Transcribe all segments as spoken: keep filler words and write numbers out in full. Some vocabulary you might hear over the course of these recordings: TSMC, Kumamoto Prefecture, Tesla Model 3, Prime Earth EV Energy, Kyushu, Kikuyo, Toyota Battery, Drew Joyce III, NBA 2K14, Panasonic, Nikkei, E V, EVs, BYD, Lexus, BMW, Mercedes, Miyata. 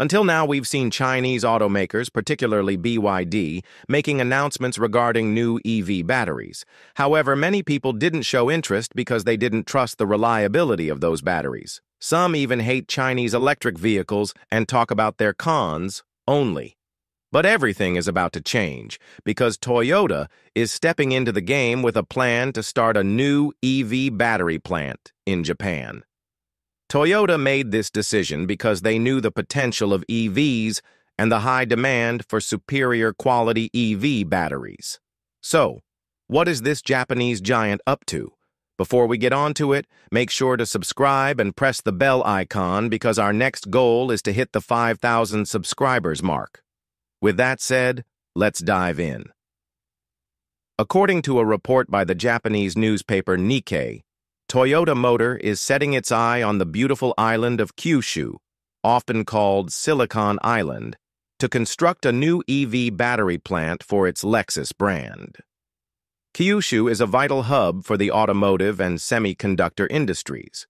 Until now, we've seen Chinese automakers, particularly B Y D, making announcements regarding new E V batteries. However, many people didn't show interest because they didn't trust the reliability of those batteries. Some even hate Chinese electric vehicles and talk about their cons only. But everything is about to change because Toyota is stepping into the game with a plan to start a new E V battery plant in Japan. Toyota made this decision because they knew the potential of E Vs and the high demand for superior quality E V batteries. So, what is this Japanese giant up to? Before we get on to it, make sure to subscribe and press the bell icon because our next goal is to hit the five thousand subscribers mark. With that said, let's dive in. According to a report by the Japanese newspaper Nikkei, Toyota Motor is setting its eye on the beautiful island of Kyushu, often called Silicon Island, to construct a new E V battery plant for its Lexus brand. Kyushu is a vital hub for the automotive and semiconductor industries.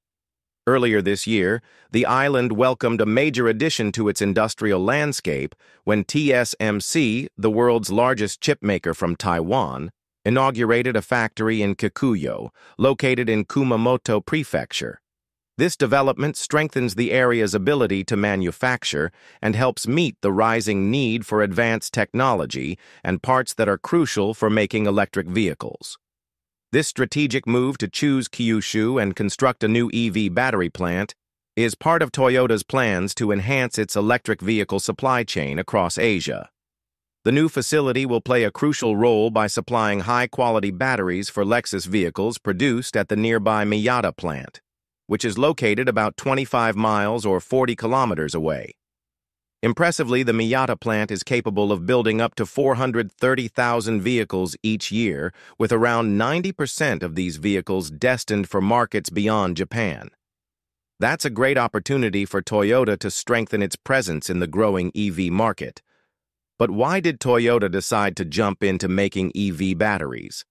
Earlier this year, the island welcomed a major addition to its industrial landscape when T S M C, the world's largest chipmaker from Taiwan, inaugurated a factory in Kikuyo, located in Kumamoto Prefecture. This development strengthens the area's ability to manufacture and helps meet the rising need for advanced technology and parts that are crucial for making electric vehicles. This strategic move to choose Kyushu and construct a new E V battery plant is part of Toyota's plans to enhance its electric vehicle supply chain across Asia. The new facility will play a crucial role by supplying high-quality batteries for Lexus vehicles produced at the nearby Miyata plant, which is located about twenty-five miles or forty kilometers away. Impressively, the Miyata plant is capable of building up to four hundred thirty thousand vehicles each year, with around ninety percent of these vehicles destined for markets beyond Japan. That's a great opportunity for Toyota to strengthen its presence in the growing E V market. But why did Toyota decide to jump into making E V batteries?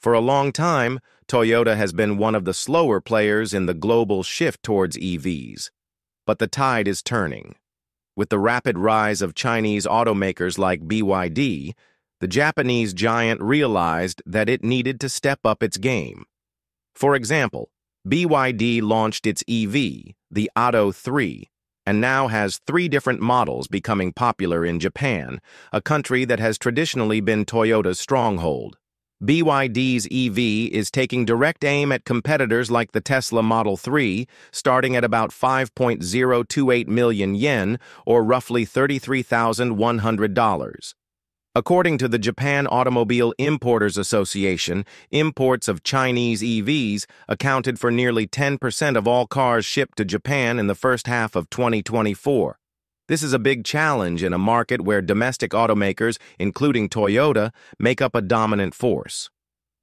For a long time, Toyota has been one of the slower players in the global shift towards E Vs. But the tide is turning. With the rapid rise of Chinese automakers like B Y D, the Japanese giant realized that it needed to step up its game. For example, B Y D launched its E V, the Auto three, and now has three different models becoming popular in Japan, a country that has traditionally been Toyota's stronghold. B Y D's E V is taking direct aim at competitors like the Tesla Model three, starting at about five point zero two eight million yen, or roughly thirty-three thousand one hundred dollars. According to the Japan Automobile Importers Association, imports of Chinese E Vs accounted for nearly ten percent of all cars shipped to Japan in the first half of twenty twenty-four. This is a big challenge in a market where domestic automakers, including Toyota, make up a dominant force.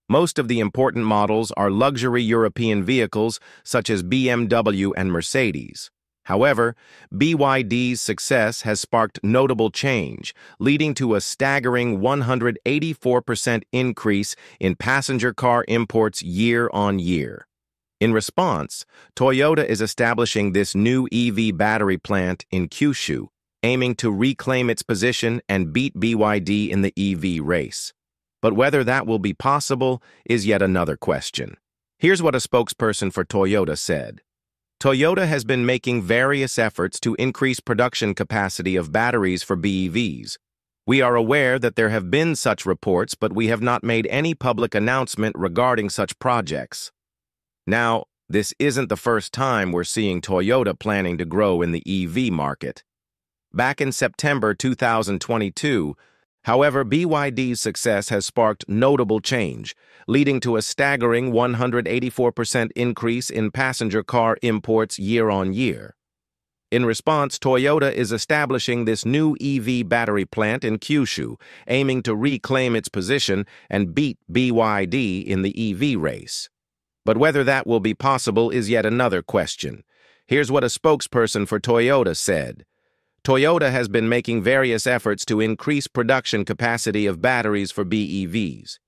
Most of the important models are luxury European vehicles such as B M W and Mercedes. However, B Y D's success has sparked notable change, leading to a staggering one hundred eighty-four percent increase in passenger car imports year on year. In response, Toyota is establishing this new E V battery plant in Kyushu, aiming to reclaim its position and beat B Y D in the E V race. But whether that will be possible is yet another question. Here's what a spokesperson for Toyota said. Toyota has been making various efforts to increase production capacity of batteries for B E Vs. We are aware that there have been such reports, but we have not made any public announcement regarding such projects. Now, this isn't the first time we're seeing Toyota planning to grow in the E V market. Back in September two thousand twenty-two, however, B Y D's success has sparked notable change, leading to a staggering one hundred eighty-four percent increase in passenger car imports year on year. In response, Toyota is establishing this new E V battery plant in Kyushu, aiming to reclaim its position and beat B Y D in the E V race. But whether that will be possible is yet another question. Here's what a spokesperson for Toyota said. Toyota has been making various efforts to increase production capacity of batteries for B E Vs.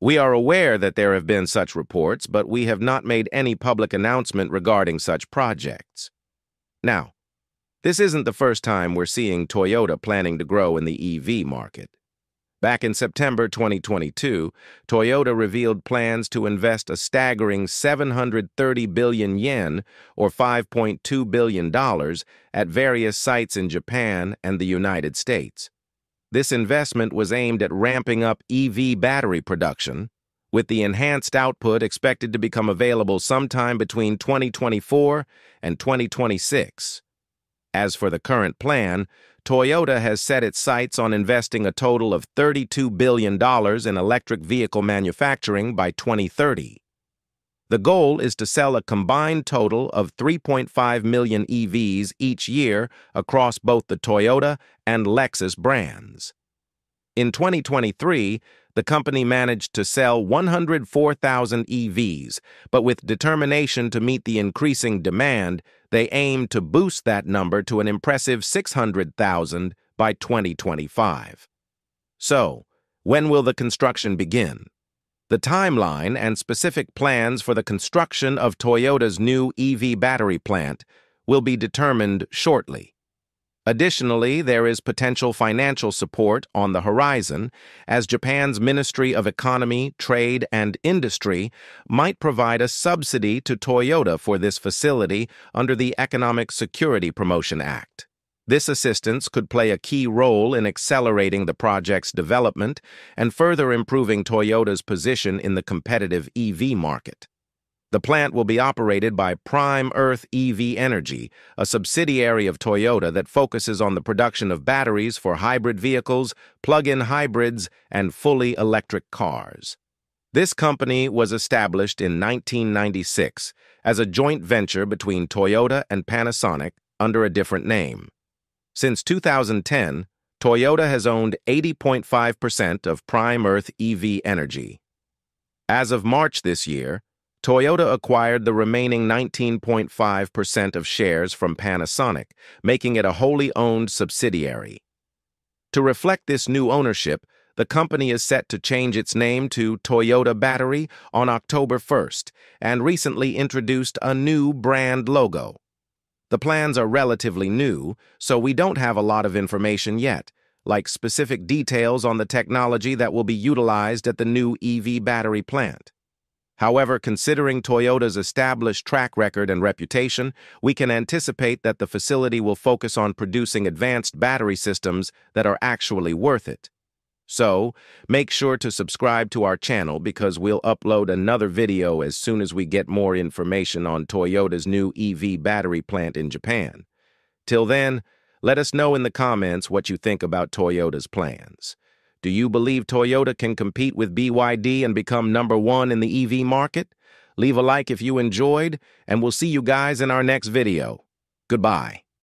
We are aware that there have been such reports, but we have not made any public announcement regarding such projects. Now, This isn't the first time we're seeing Toyota planning to grow in the E V market. Back in September twenty twenty-two, Toyota revealed plans to invest a staggering seven hundred thirty billion yen, or five point two billion dollars, at various sites in Japan and the United States. This investment was aimed at ramping up E V battery production, with the enhanced output expected to become available sometime between twenty twenty-four and twenty twenty-six. As for the current plan, Toyota has set its sights on investing a total of thirty-two billion dollars in electric vehicle manufacturing by twenty thirty. The goal is to sell a combined total of three point five million E Vs each year across both the Toyota and Lexus brands. In twenty twenty-three, the company managed to sell one hundred four thousand E Vs, but with determination to meet the increasing demand, they aim to boost that number to an impressive six hundred thousand by twenty twenty-five. So, when will the construction begin? The timeline and specific plans for the construction of Toyota's new E V battery plant will be determined shortly. Additionally, there is potential financial support on the horizon, as Japan's Ministry of Economy, Trade and Industry might provide a subsidy to Toyota for this facility under the Economic Security Promotion Act. This assistance could play a key role in accelerating the project's development and further improving Toyota's position in the competitive E V market. The plant will be operated by Prime Earth E V Energy, a subsidiary of Toyota that focuses on the production of batteries for hybrid vehicles, plug-in hybrids, and fully electric cars. This company was established in nineteen ninety-six as a joint venture between Toyota and Panasonic under a different name. Since two thousand ten, Toyota has owned eighty point five percent of Prime Earth E V Energy. As of March this year, Toyota acquired the remaining nineteen point five percent of shares from Panasonic, making it a wholly owned subsidiary. To reflect this new ownership, the company is set to change its name to Toyota Battery on October first and recently introduced a new brand logo. The plans are relatively new, so we don't have a lot of information yet, like specific details on the technology that will be utilized at the new E V battery plant. However, considering Toyota's established track record and reputation, we can anticipate that the facility will focus on producing advanced battery systems that are actually worth it. So, make sure to subscribe to our channel because we'll upload another video as soon as we get more information on Toyota's new E V battery plant in Japan. Till then, let us know in the comments what you think about Toyota's plans. Do you believe Toyota can compete with B Y D and become number one in the E V market? Leave a like if you enjoyed, and we'll see you guys in our next video. Goodbye.